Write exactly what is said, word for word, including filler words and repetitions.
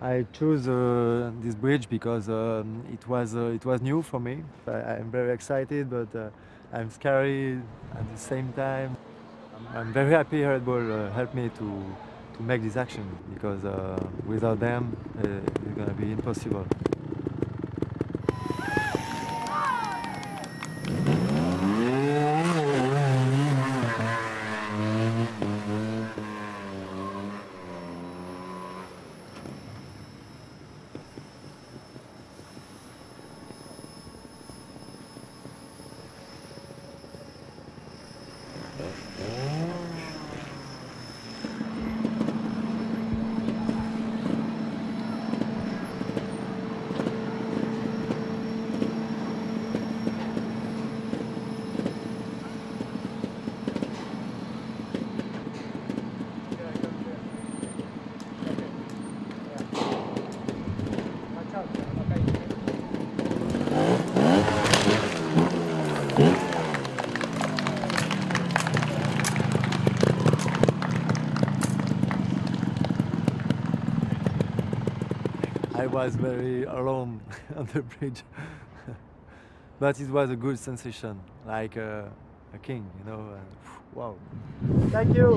I chose uh, this bridge because um, it was uh, it was new for me. I, I'm very excited, but uh, I'm scary at the same time. I'm very happy Red Bull uh, helped me to to make this action, because uh, without them uh, it's gonna be impossible. I was very alone on the bridge, but it was a good sensation, like uh, a king, you know. Uh, wow! Thank you.